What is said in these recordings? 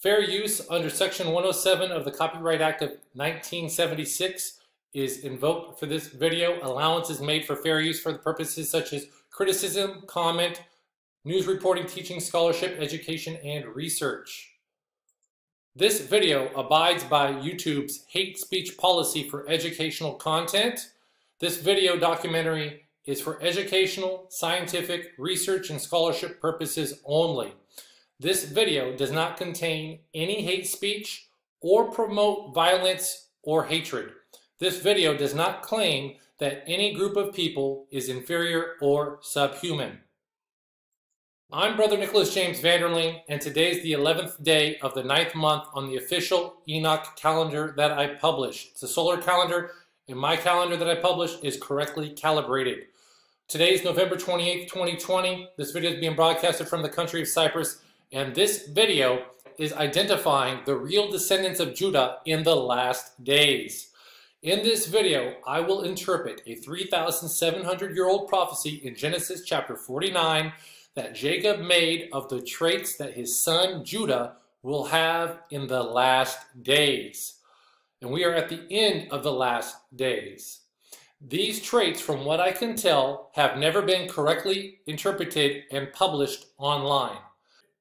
Fair use under Section 107 of the Copyright Act of 1976 is invoked for this video. Allowance is made for fair use for the purposes such as criticism, comment, news reporting, teaching, scholarship, education, and research. This video abides by YouTube's hate speech policy for educational content. This video documentary is for educational, scientific, research, and scholarship purposes only. This video does not contain any hate speech or promote violence or hatred. This video does not claim that any group of people is inferior or subhuman. I'm Brother Nicholas James Vanderlyn, and today's the 11th day of the 9th month on the official Enoch calendar that I publish. It's a solar calendar, and my calendar that I publish is correctly calibrated. Today is November 28th, 2020. This video is being broadcasted from the country of Cyprus. And this video is identifying the real descendants of Judah in the last days. In this video, I will interpret a 3,700-year-old prophecy in Genesis chapter 49 that Jacob made of the traits that his son Judah will have in the last days. And we are at the end of the last days. These traits, from what I can tell, have never been correctly interpreted and published online.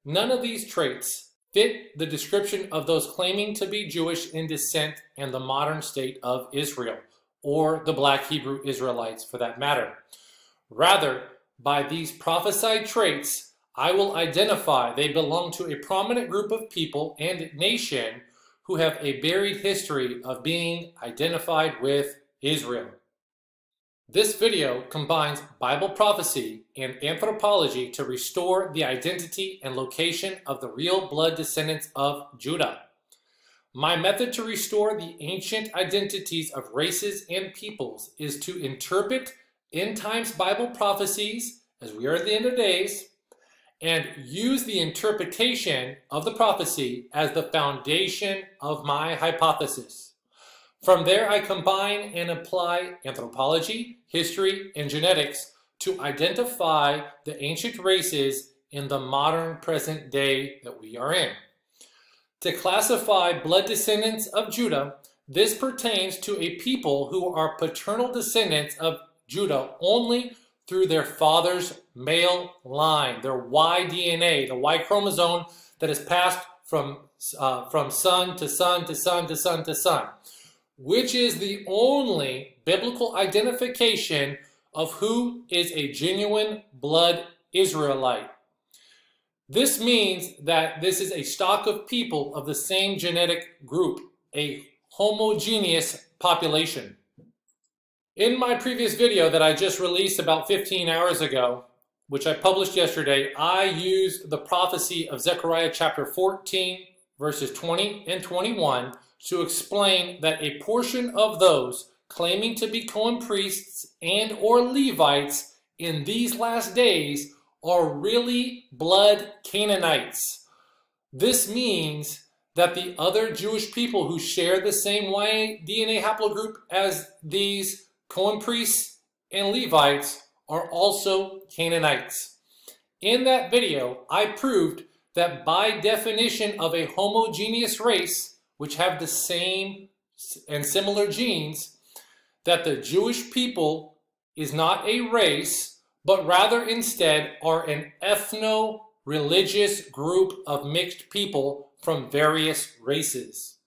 None of these traits fit the description of those claiming to be Jewish in descent and the modern state of Israel, or the Black Hebrew Israelites for that matter. Rather, by these prophesied traits, I will identify they belong to a prominent group of people and nation who have a buried history of being identified with Israel. This video combines Bible prophecy and anthropology to restore the identity and location of the real blood descendants of Judah. My method to restore the ancient identities of races and peoples is to interpret end times Bible prophecies, as we are at the end of days, and use the interpretation of the prophecy as the foundation of my hypothesis. From there, I combine and apply anthropology, history, and genetics to identify the ancient races in the modern present day that we are in. To classify blood descendants of Judah, this pertains to a people who are paternal descendants of Judah only through their father's male line, their Y DNA, the Y chromosome that is passed from son to son to son to son to son, which is the only biblical identification of who is a genuine blood Israelite. This means that this is a stock of people of the same genetic group, a homogeneous population. In my previous video that I just released about 15 hours ago, which I published yesterday, I used the prophecy of Zechariah chapter 14, verses 20 and 21, to explain that a portion of those claiming to be Cohen priests and or Levites in these last days are really blood Canaanites. This means that the other Jewish people who share the same Y DNA haplogroup as these Cohen priests and Levites are also Canaanites. In that video, I proved that by definition of a homogeneous race, which have the same and similar genes, that the Jewish people is not a race, but rather instead are an ethno-religious group of mixed people from various races.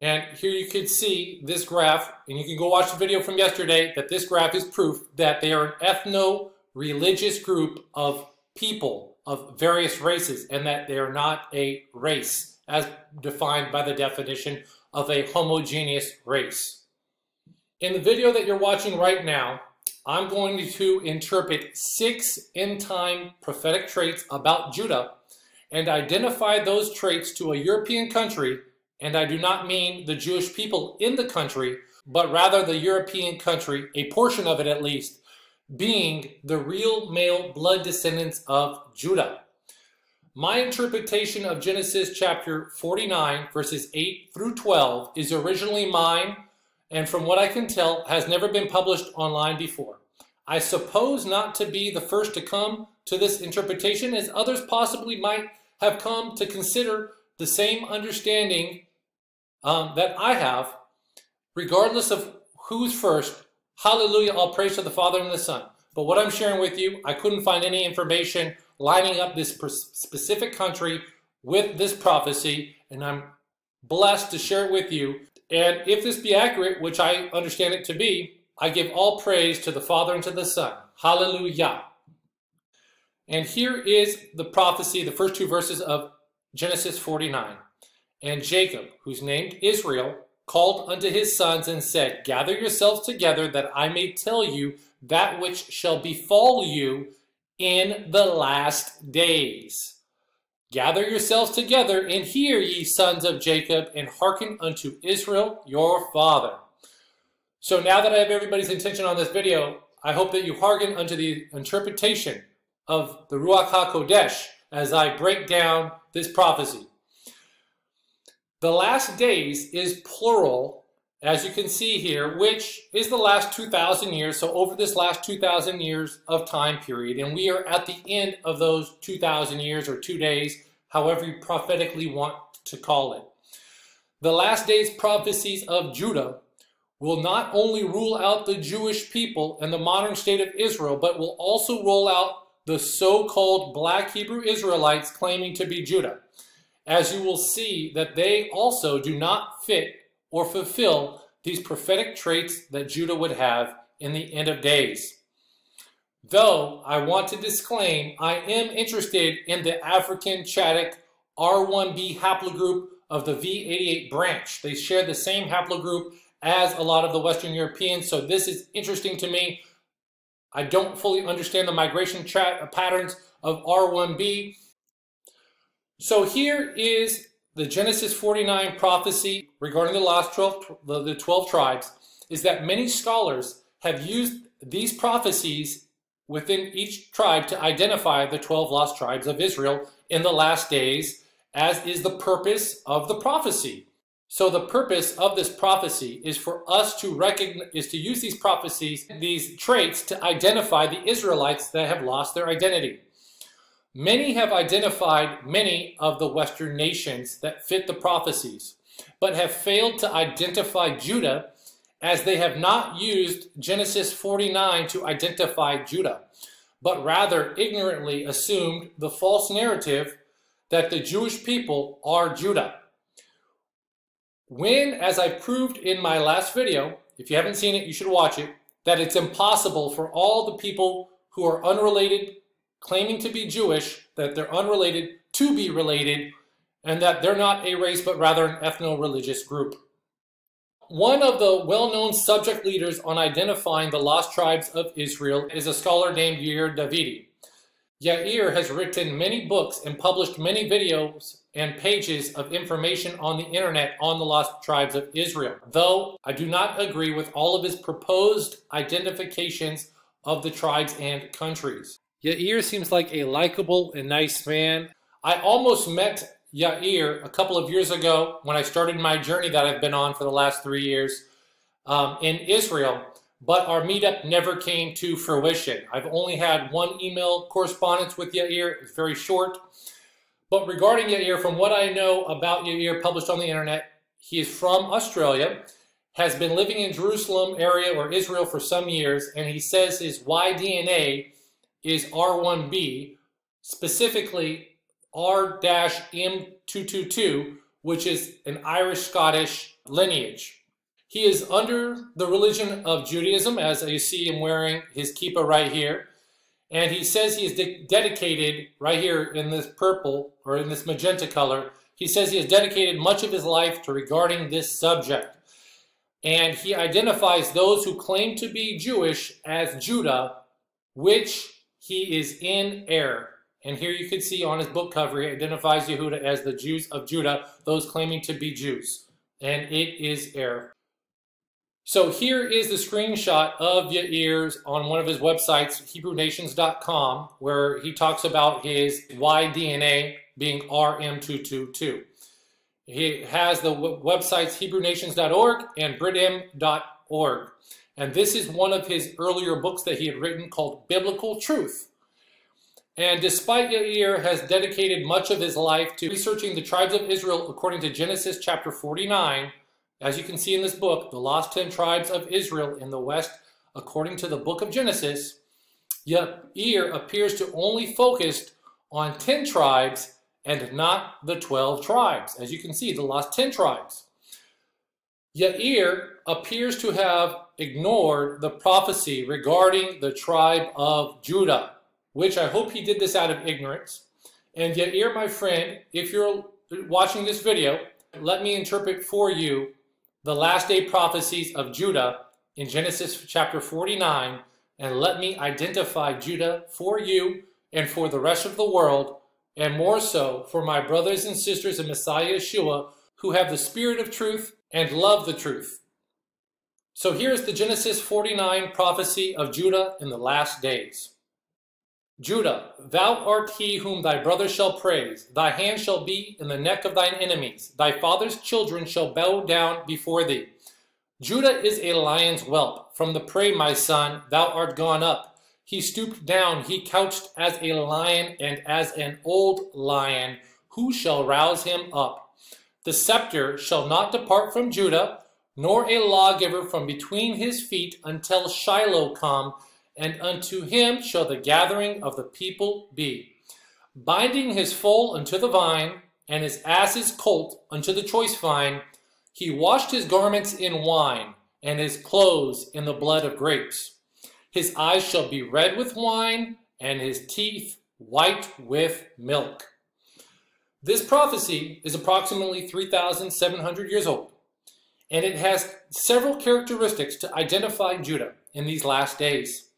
And here you can see this graph, and you can go watch the video from yesterday, that this graph is proof that they are an ethno-religious group of people of various races, and that they are not a race, as defined by the definition of a homogeneous race. In the video that you're watching right now, I'm going to interpret 6 end-time prophetic traits about Judah and identify those traits to a European country, and I do not mean the Jewish people in the country, but rather the European country, a portion of it at least, being the real male blood descendants of Judah. My interpretation of Genesis chapter 49, verses 8 through 12 is originally mine, and from what I can tell, has never been published online before. I suppose not to be the first to come to this interpretation, as others possibly might have come to consider the same understanding that I have, regardless of who's first. Hallelujah, all praise to the Father and the Son. But what I'm sharing with you, I couldn't find any information lining up this specific country with this prophecy, and I'm blessed to share it with you. And if this be accurate, which I understand it to be, I give all praise to the Father and to the Son. Hallelujah. And here is the prophecy, the first two verses of Genesis 49. And Jacob, who's named Israel, called unto his sons and said, Gather yourselves together, that I may tell you that which shall befall you in the last days. Gather yourselves together, and hear, ye sons of Jacob, and hearken unto Israel your father. So now that I have everybody's attention on this video, I hope that you hearken unto the interpretation of the Ruach HaKodesh as I break down this prophecy. The last days is plural, as you can see here, which is the last 2,000 years, so over this last 2,000 years of time period, and we are at the end of those 2,000 years or 2 days, however you prophetically want to call it. The last days prophecies of Judah will not only rule out the Jewish people and the modern state of Israel, but will also rule out the so-called Black Hebrew Israelites claiming to be Judah, as you will see that they also do not fit or fulfill these prophetic traits that Judah would have in the end of days. Though I want to disclaim, I am interested in the African Chadic r1b haplogroup of the V88 branch. They share the same haplogroup as a lot of the Western Europeans, so this is interesting to me. I don't fully understand the migration patterns of r1b. So here is the Genesis 49 prophecy regarding the last 12 tribes, is that many scholars have used these prophecies within each tribe to identify the 12 lost tribes of Israel in the last days, as is the purpose of the prophecy. So the purpose of this prophecy is for us to recognize, is to use these prophecies, these traits, to identify the Israelites that have lost their identity. Many have identified many of the Western nations that fit the prophecies, but have failed to identify Judah, as they have not used Genesis 49 to identify Judah, but rather ignorantly assumed the false narrative that the Jewish people are Judah. When, as I proved in my last video, if you haven't seen it, you should watch it, that it's impossible for all the people who are unrelated, claiming to be Jewish, that they're unrelated, to be related, and that they're not a race, but rather an ethno-religious group. One of the well-known subject leaders on identifying the lost tribes of Israel is a scholar named Yair Davidiy. Yair has written many books and published many videos and pages of information on the internet on the lost tribes of Israel, though I do not agree with all of his proposed identifications of the tribes and countries. Yair seems like a likable and nice man. I almost met Yair a couple of years ago when I started my journey that I've been on for the last 3 years in Israel, but our meetup never came to fruition. I've only had one email correspondence with Yair. It's very short. But regarding Yair, from what I know about Yair published on the internet, he is from Australia, has been living in Jerusalem area or Israel for some years, and he says his Y DNA is R1B, specifically R-M222, which is an Irish-Scottish lineage. He is under the religion of Judaism, as you see him wearing his kippah right here. And he says he is dedicated, right here in this purple, or in this magenta color, he says he has dedicated much of his life to regarding this subject. And he identifies those who claim to be Jewish as Judah, which he is in error. And here you can see on his book cover, he identifies Yehuda as the Jews of Judah, those claiming to be Jews. And it is error. So here is the screenshot of Yair's on one of his websites, HebrewNations.com, where he talks about his Y-DNA being RM222. He has the websites HebrewNations.org and BritM.org. And this is one of his earlier books that he had written called Biblical Truth. And despite Yair has dedicated much of his life to researching the tribes of Israel according to Genesis chapter 49, as you can see in this book, The Lost 10 Tribes of Israel in the West according to the book of Genesis, Yair appears to only focus on 10 tribes and not the 12 tribes. As you can see, the lost 10 tribes. Yair appears to have ignored the prophecy regarding the tribe of Judah, which I hope he did this out of ignorance. And Yair, my friend, if you're watching this video, let me interpret for you the last day prophecies of Judah in Genesis chapter 49, and let me identify Judah for you and for the rest of the world, and more so for my brothers and sisters in Messiah Yeshua who have the spirit of truth and love the truth. So here's the Genesis 49 prophecy of Judah in the last days. Judah, thou art he whom thy brother shall praise. Thy hand shall be in the neck of thine enemies. Thy father's children shall bow down before thee. Judah is a lion's whelp. From the prey, my son, thou art gone up. He stooped down, he couched as a lion and as an old lion. Who shall rouse him up? The scepter shall not depart from Judah, nor a lawgiver from between his feet until Shiloh come, and unto him shall the gathering of the people be. Binding his foal unto the vine, and his ass's colt unto the choice vine, he washed his garments in wine, and his clothes in the blood of grapes. His eyes shall be red with wine, and his teeth white with milk. This prophecy is approximately 3,700 years old, and it has several characteristics to identify Judah in these last days.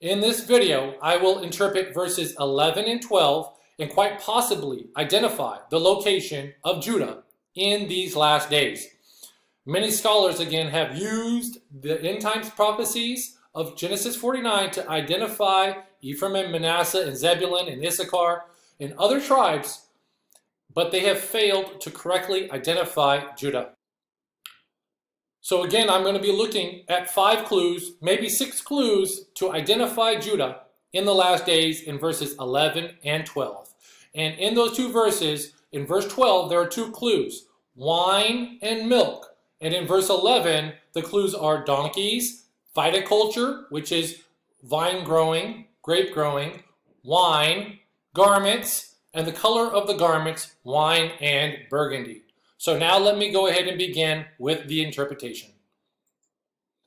In this video, I will interpret verses 11 and 12 and quite possibly identify the location of Judah in these last days. Many scholars, again, have used the end times prophecies of Genesis 49 to identify Ephraim and Manasseh and Zebulun and Issachar and other tribes, but they have failed to correctly identify Judah. So again, I'm going to be looking at 5 clues, maybe 6 clues to identify Judah in the last days in verses 11 and 12. And in those two verses, in verse 12, there are 2 clues, wine and milk. And in verse 11, the clues are donkeys, viticulture, which is vine growing, grape growing, wine, garments, and the color of the garments, wine and burgundy. So now let me go ahead and begin with the interpretation.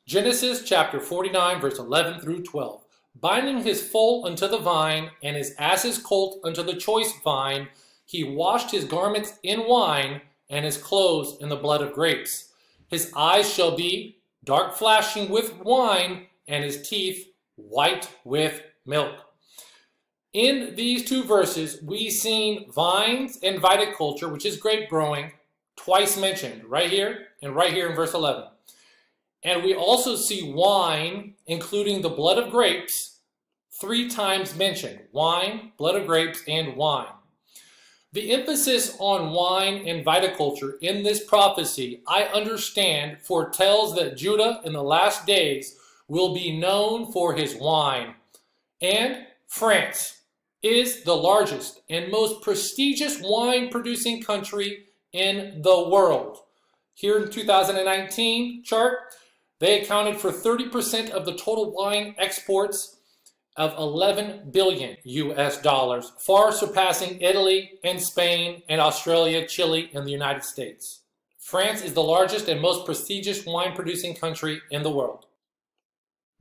Genesis chapter 49, verse 11 through 12. Binding his foal unto the vine, and his ass's colt unto the choice vine, he washed his garments in wine, and his clothes in the blood of grapes. His eyes shall be dark flashing with wine, and his teeth white with milk. In these 2 verses, we seen vines and viticulture, which is grape growing, twice mentioned, right here and right here in verse 11. And we also see wine, including the blood of grapes, 3 times mentioned. Wine, blood of grapes, and wine. The emphasis on wine and viticulture in this prophecy, I understand, foretells that Judah in the last days will be known for his wine. And France is the largest and most prestigious wine-producing country in the world. Here in 2019 chart, they accounted for 30% of the total wine exports of $11 billion US, far surpassing Italy and Spain and Australia, Chile, and the United States. France is the largest and most prestigious wine producing country in the world.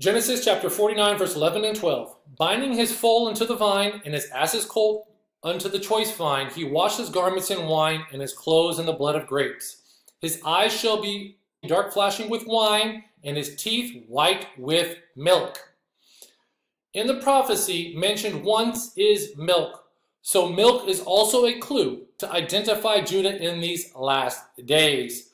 Genesis chapter 49, verse 11 and 12. Binding his foal unto the vine and his ass's colt unto the choice vine, he washed his garments in wine, and his clothes in the blood of grapes. His eyes shall be dark flashing with wine, and his teeth white with milk. In the prophecy, mentioned once is milk. So milk is also a clue to identify Judah in these last days.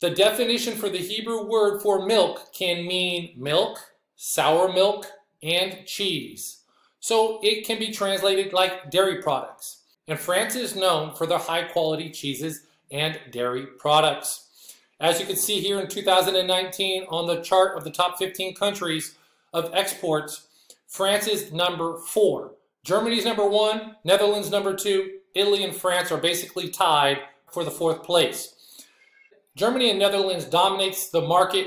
The definition for the Hebrew word for milk can mean milk, sour milk, and cheese. So it can be translated like dairy products. And France is known for their high-quality cheeses and dairy products. As you can see here in 2019 on the chart of the top 15 countries of exports, France is number 4. Germany's number one, Netherlands number two, Italy and France are basically tied for the fourth place. Germany and Netherlands dominates the market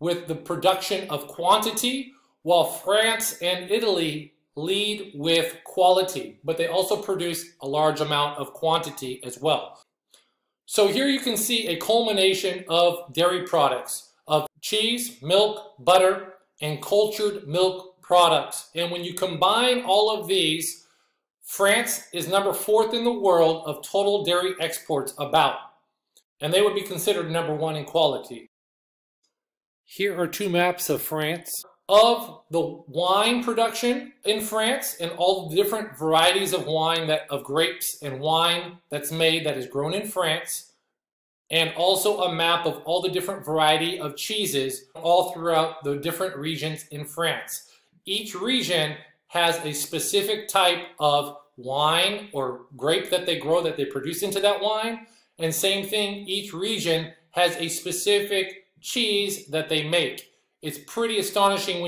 with the production of quantity, while France and Italy lead with quality, but they also produce a large amount of quantity as well. So here you can see a culmination of dairy products, of cheese, milk, butter, and cultured milk products. And when you combine all of these, France is number 4th in the world of total dairy exports about, and they would be considered number 1 in quality. Here are two maps of France, of the wine production in France and all the different varieties of wine, of grapes and wine that's made, that is grown in France, and also a map of all the different variety of cheeses all throughout the different regions in France. Each region has a specific type of wine or grape that they grow, that they produce into that wine, and same thing, each region has a specific cheese that they make. It's pretty astonishing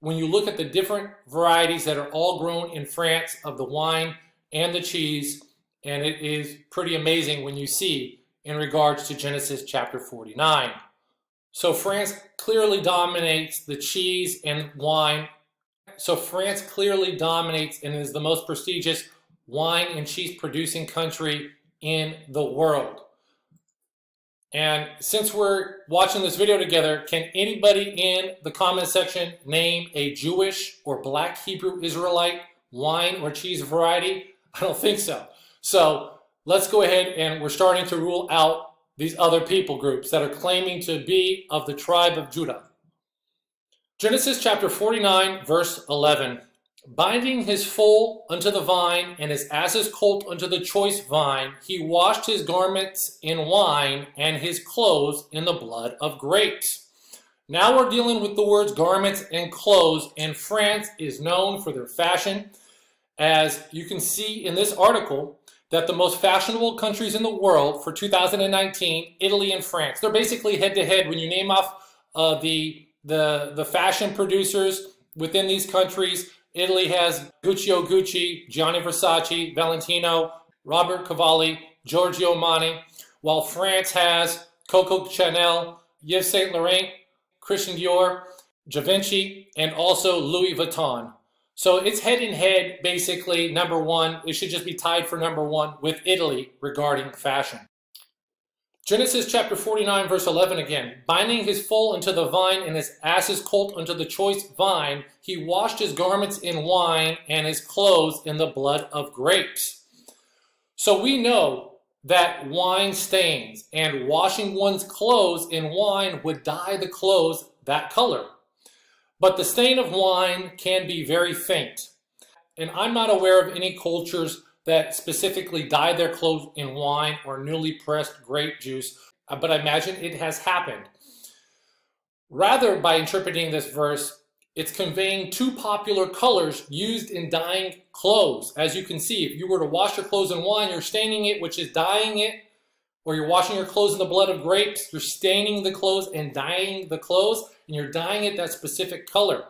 when you look at the different varieties that are all grown in France of the wine and the cheese, and it is pretty amazing when you see in regards to Genesis chapter 49. So France clearly dominates the cheese and wine. So France clearly dominates and is the most prestigious wine and cheese producing country in the world. And since we're watching this video together, can anybody in the comment section name a Jewish or Black Hebrew Israelite wine or cheese variety? I don't think so. So let's go ahead, and we're starting to rule out these other people groups that are claiming to be of the tribe of Judah. Genesis chapter 49, verse 11. Binding his foal unto the vine, and his ass's colt unto the choice vine, he washed his garments in wine, and his clothes in the blood of grapes. Now we're dealing with the words garments and clothes, and France is known for their fashion. As you can see in this article, that the most fashionable countries in the world for 2019, Italy and France. They're basically head-to-head when you name off the fashion producers within these countries. Italy has Guccio Gucci, Gianni Versace, Valentino, Robert Cavalli, Giorgio Armani, while France has Coco Chanel, Yves Saint Laurent, Christian Dior, Givenchy, and also Louis Vuitton. So it's head in head, basically number one. It should just be tied for number one with Italy regarding fashion. Genesis chapter 49, verse 11 again. Binding his foal unto the vine, and his ass's colt unto the choice vine, he washed his garments in wine, and his clothes in the blood of grapes. So we know that wine stains, and washing one's clothes in wine would dye the clothes that color. But the stain of wine can be very faint. And I'm not aware of any cultures that specifically dye their clothes in wine or newly pressed grape juice, but I imagine it has happened. Rather, by interpreting this verse, it's conveying two popular colors used in dyeing clothes. As you can see, if you were to wash your clothes in wine, you're staining it, which is dyeing it, or you're washing your clothes in the blood of grapes, you're staining the clothes and dyeing the clothes, and you're dyeing it that specific color.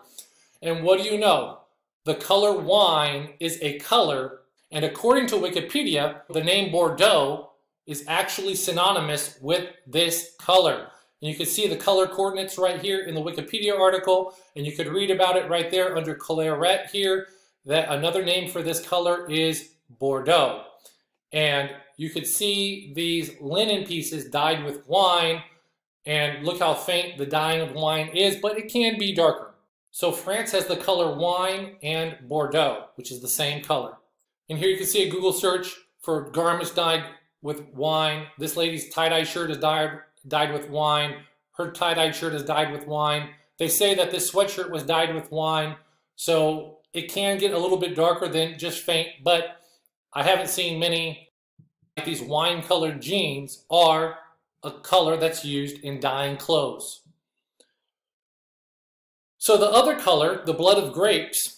And what do you know? The color wine is a color. And according to Wikipedia, the name Bordeaux is actually synonymous with this color. And you can see the color coordinates right here in the Wikipedia article, and you could read about it right there under claret here, that another name for this color is Bordeaux. And you could see these linen pieces dyed with wine, and look how faint the dyeing of wine is, but it can be darker. So France has the color wine and Bordeaux, which is the same color. And here you can see a Google search for garments dyed with wine. This lady's tie-dye shirt is dyed with wine. Her tie-dye shirt is dyed with wine. They say that this sweatshirt was dyed with wine. So it can get a little bit darker than just faint, but I haven't seen many. These wine-colored jeans are a color that's used in dyeing clothes. So the other color, the blood of grapes,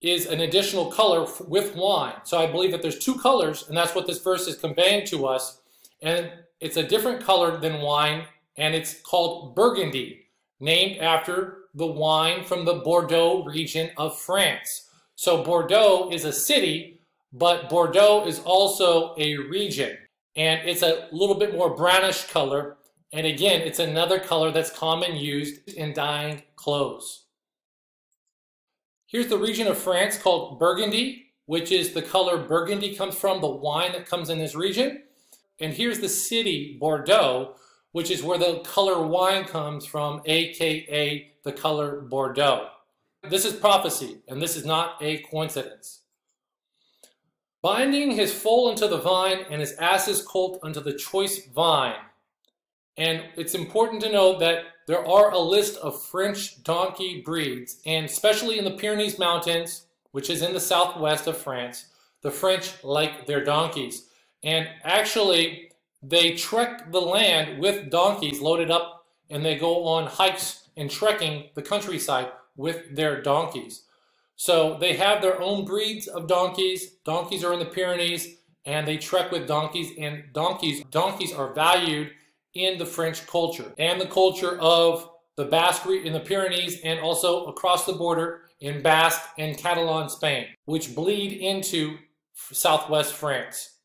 is an additional color with wine. So I believe that there's two colors, and that's what this verse is conveying to us. And it's a different color than wine, and it's called burgundy, named after the wine from the Bordeaux region of France. So Bordeaux is a city, but Bordeaux is also a region. And it's a little bit more brownish color. And again, it's another color that's common used in dyeing clothes. Here's the region of France called Burgundy, which is the color Burgundy comes from, the wine that comes in this region. And here's the city, Bordeaux, which is where the color wine comes from, aka the color Bordeaux. This is prophecy, and this is not a coincidence. Binding his foal unto the vine, and his ass's colt unto the choice vine. And it's important to note that there are a list of French donkey breeds, and especially in the Pyrenees Mountains, which is in the southwest of France, the French like their donkeys. And actually, they trek the land with donkeys loaded up, and they go on hikes and trekking the countryside with their donkeys. So they have their own breeds of donkeys. Donkeys are in the Pyrenees, and they trek with donkeys, and donkeys are valued in the French culture and the culture of the Basque in the Pyrenees, and also across the border in Basque and Catalan Spain, which bleed into southwest France.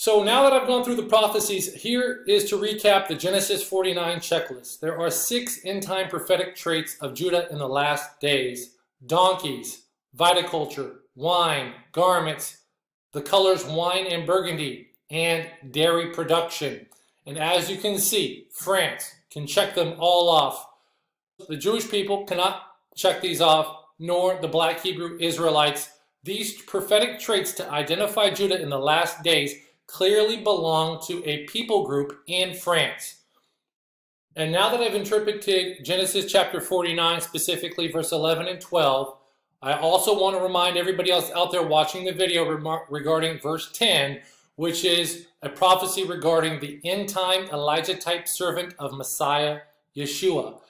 So now that I've gone through the prophecies, here is to recap the Genesis 49 checklist. There are 6 end-time prophetic traits of Judah in the last days: donkeys, viticulture, wine, garments, the colors wine and burgundy, and dairy production. And as you can see, France can check them all off. The Jewish people cannot check these off, nor the Black Hebrew Israelites. These prophetic traits to identify Judah in the last days clearly belong to a people group in France. And now that I've interpreted Genesis chapter 49, specifically verse 11 and 12, I also want to remind everybody else out there watching the video regarding verse 10, which is a prophecy regarding the end-time Elijah-type servant of Messiah Yeshua.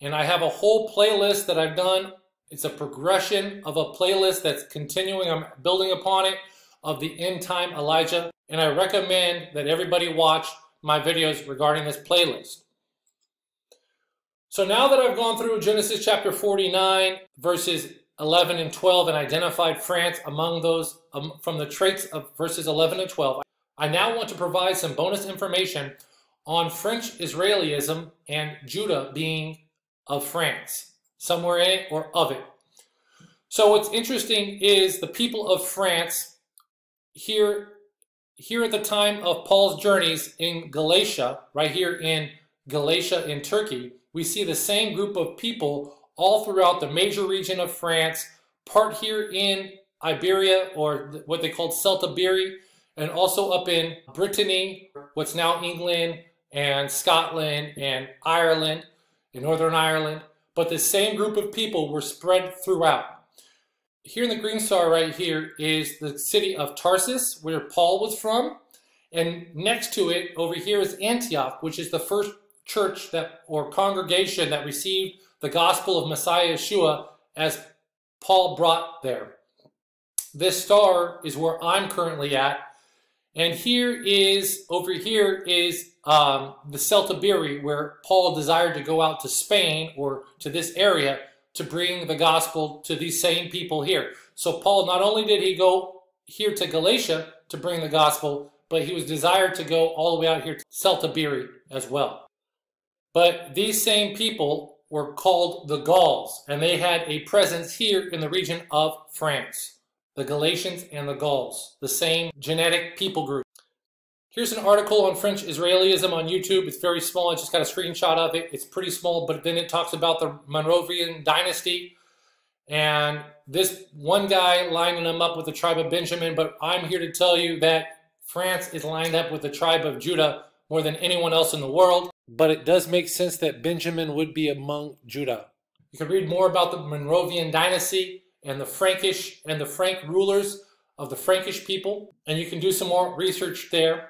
And I have a whole playlist that I've done. It's a progression of a playlist that's continuing. I'm building upon it of the end-time Elijah. And I recommend that everybody watch my videos regarding this playlist. So now that I've gone through Genesis chapter 49, verses 11 and 12, and identified France among those from the traits of verses 11 and 12, I now want to provide some bonus information on French Israelism and Judah being of France, somewhere in it or of it. So what's interesting is the people of France here at the time of Paul's journeys in Galatia, right here in Galatia in Turkey, we see the same group of people all throughout the major region of France, part here in Iberia, or what they called Celtiberi, and also up in Brittany, what's now England, and Scotland, and Ireland, and Northern Ireland. But the same group of people were spread throughout. Here in the green star right here is the city of Tarsus, where Paul was from. And next to it, over here, is Antioch, which is the first church that, or congregation that received the gospel of Messiah Yeshua as Paul brought there. This star is where I'm currently at. And here is, over here is the Celtiberi, where Paul desired to go out to Spain, or to this area, to bring the gospel to these same people here. So Paul, not only did he go here to Galatia to bring the gospel, but he was desired to go all the way out here to Celtiberi as well. But these same people were called the Gauls, and they had a presence here in the region of France. The Galatians and the Gauls, the same genetic people group. Here's an article on French Israelism on YouTube. It's very small. I just got a screenshot of it. It's pretty small, but then it talks about the Monrovian dynasty. And this one guy lining them up with the tribe of Benjamin, but I'm here to tell you that France is lined up with the tribe of Judah more than anyone else in the world. But it does make sense that Benjamin would be among Judah. You can read more about the Monrovian dynasty and the Frankish and the Frank rulers of the Frankish people. And you can do some more research there.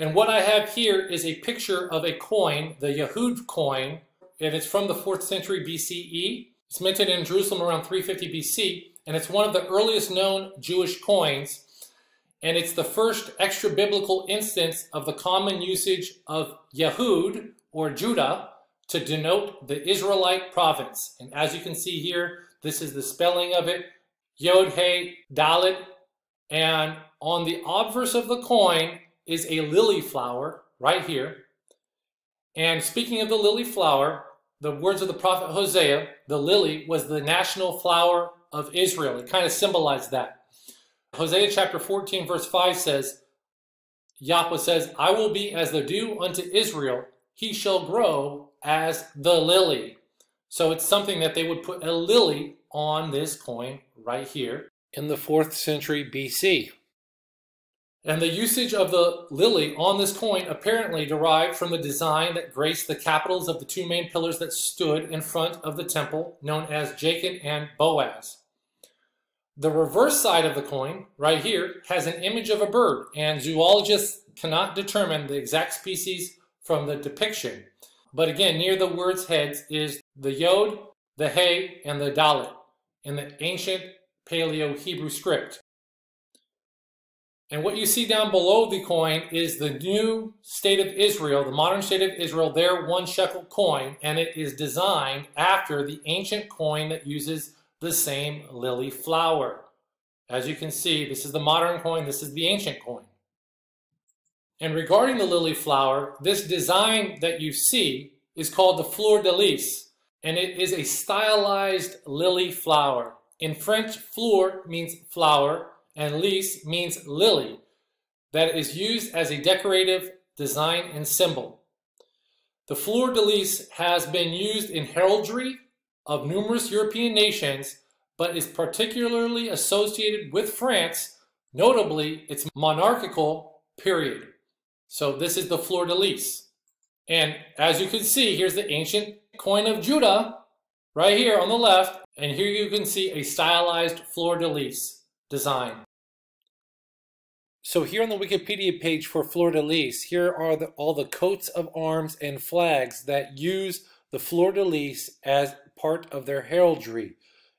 And what I have here is a picture of a coin, the Yehud coin, and it's from the 4th century BCE. It's minted in Jerusalem around 350 BC, and it's one of the earliest known Jewish coins, and it's the first extra-biblical instance of the common usage of Yehud, or Judah, to denote the Israelite province. And as you can see here, this is the spelling of it, Yod, He, Dalet. And on the obverse of the coin is a lily flower right here. And speaking of the lily flower, the words of the prophet Hosea, the lily was the national flower of Israel. It kind of symbolized that. Hosea chapter 14 verse 5 says, Yahweh says, I will be as the dew unto Israel, he shall grow as the lily. So it's something that they would put a lily on this coin right here. In the 4th century BC. And the usage of the lily on this coin apparently derived from the design that graced the capitals of the two main pillars that stood in front of the temple, known as Jachin and Boaz. The reverse side of the coin, right here, has an image of a bird, and zoologists cannot determine the exact species from the depiction. But again, near the words' heads is the Yod, the He, and the Dalet in the ancient Paleo-Hebrew script. And what you see down below the coin is the new state of Israel, the modern state of Israel, their 1 shekel coin, and it is designed after the ancient coin that uses the same lily flower. As you can see, this is the modern coin, this is the ancient coin. And regarding the lily flower, this design that you see is called the Fleur de Lys, and it is a stylized lily flower. In French, fleur means flower, and lys means lily, that is used as a decorative design and symbol. The fleur de lys has been used in heraldry of numerous European nations, but is particularly associated with France, notably its monarchical period. So this is the fleur de lys. And as you can see, here's the ancient coin of Judah, right here on the left, and here you can see a stylized fleur de lys design. So here on the Wikipedia page for fleur de lys, here are all the coats of arms and flags that use the fleur de lys as part of their heraldry.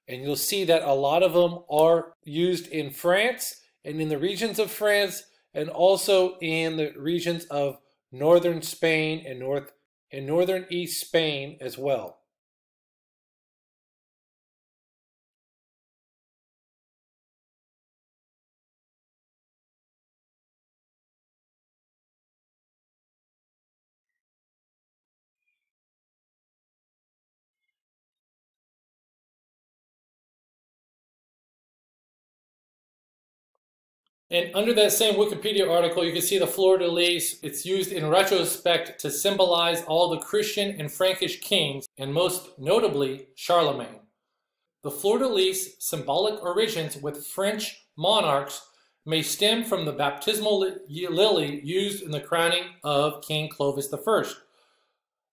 And you'll see that a lot of them are used in France and in the regions of France, and also in the regions of northern Spain and northern East Spain as well. And under that same Wikipedia article, you can see the fleur de lis. It's used in retrospect to symbolize all the Christian and Frankish kings, and most notably, Charlemagne. The fleur de lis symbolic origins with French monarchs may stem from the baptismal lily used in the crowning of King Clovis I.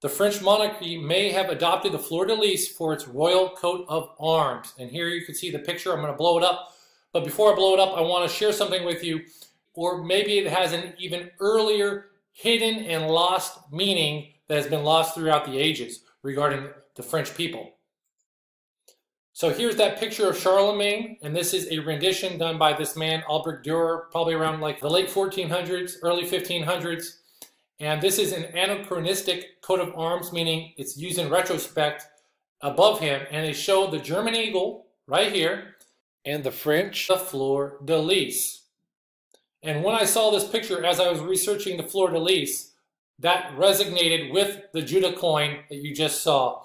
The French monarchy may have adopted the fleur de lis for its royal coat of arms. And here you can see the picture. I'm going to blow it up. But before I blow it up, I want to share something with you, or maybe it has an even earlier hidden and lost meaning that has been lost throughout the ages regarding the French people. So here's that picture of Charlemagne, and this is a rendition done by this man, Albrecht Durer, probably around like the late 1400s, early 1500s. And this is an anachronistic coat of arms, meaning it's used in retrospect above him, and they show the German eagle right here, and the French, the fleur de lis. And when I saw this picture, as I was researching the fleur de lis, that resonated with the Judah coin that you just saw.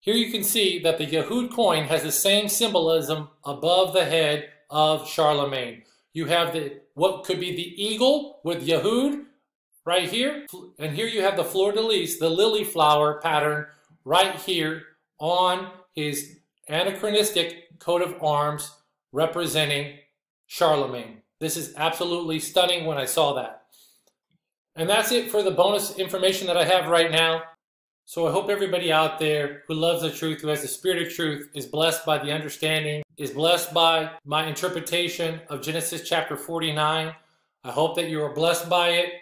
Here you can see that the Yehud coin has the same symbolism above the head of Charlemagne. You have the what could be the eagle with Yehud right here, and here you have the fleur de lis, the lily flower pattern right here on his anachronistic coat of arms representing Charlemagne. This is absolutely stunning when I saw that. And that's it for the bonus information that I have right now. So I hope everybody out there who loves the truth, who has the spirit of truth, is blessed by the understanding, is blessed by my interpretation of Genesis chapter 49. I hope that you are blessed by it.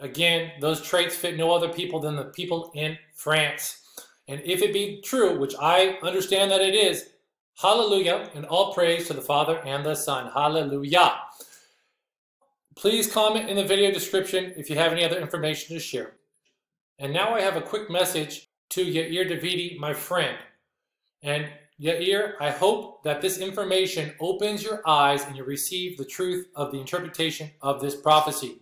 Again, those traits fit no other people than the people in France. And if it be true, which I understand that it is, hallelujah, and all praise to the Father and the Son. Hallelujah. Please comment in the video description if you have any other information to share. And now I have a quick message to Yair Davidiy, my friend. And Yair, I hope that this information opens your eyes and you receive the truth of the interpretation of this prophecy.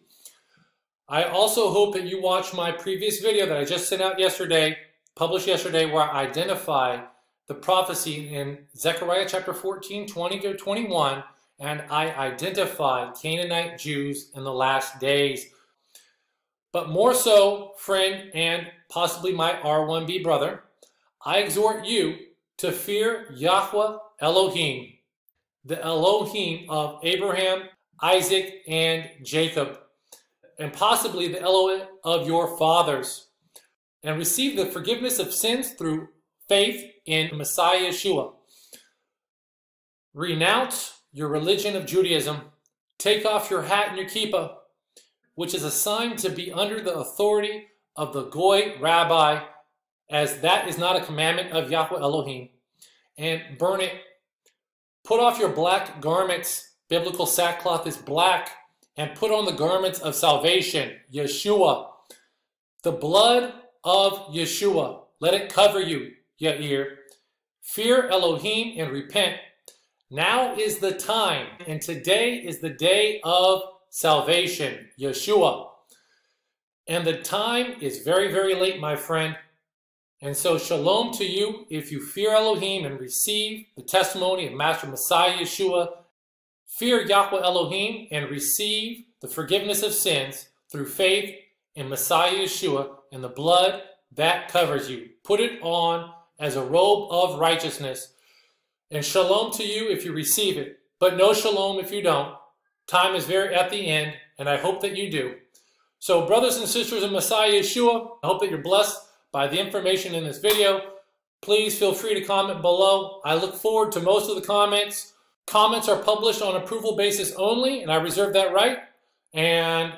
I also hope that you watch my previous video that I just sent out yesterday, published yesterday, where I identify the prophecy in Zechariah chapter 14, 20-21, and I identify Canaanite Jews in the last days. But more so, friend, and possibly my R1b brother, I exhort you to fear Yahweh Elohim, the Elohim of Abraham, Isaac, and Jacob, and possibly the Elohim of your fathers, and receive the forgiveness of sins through faith in Messiah Yeshua. Renounce your religion of Judaism. Take off your hat and your kippah, which is a sign to be under the authority of the Goy rabbi, as that is not a commandment of Yahweh Elohim, and burn it. Put off your black garments. Biblical sackcloth is black, and put on the garments of salvation, Yeshua, the blood of Yeshua. Let it cover you, Yair. Fear Elohim and repent. Now is the time, and today is the day of salvation, Yeshua. And the time is very, very late, my friend. And so shalom to you if you fear Elohim and receive the testimony of Master Messiah Yeshua. Fear Yahweh Elohim and receive the forgiveness of sins through faith in Messiah Yeshua and the blood that covers you. Put it on as a robe of righteousness. And shalom to you if you receive it, but no shalom if you don't. Time is very at the end, and I hope that you do. So brothers and sisters in Messiah Yeshua, I hope that you're blessed by the information in this video. Please feel free to comment below. I look forward to most of the comments. Comments are published on approval basis only, and I reserve that right. And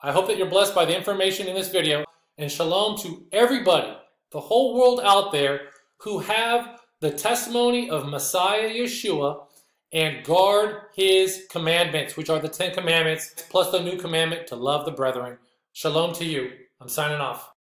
I hope that you're blessed by the information in this video. And shalom to everybody, the whole world out there, who have the testimony of Messiah Yeshua and guard his commandments, which are the 10 commandments, plus the new commandment to love the brethren. Shalom to you. I'm signing off.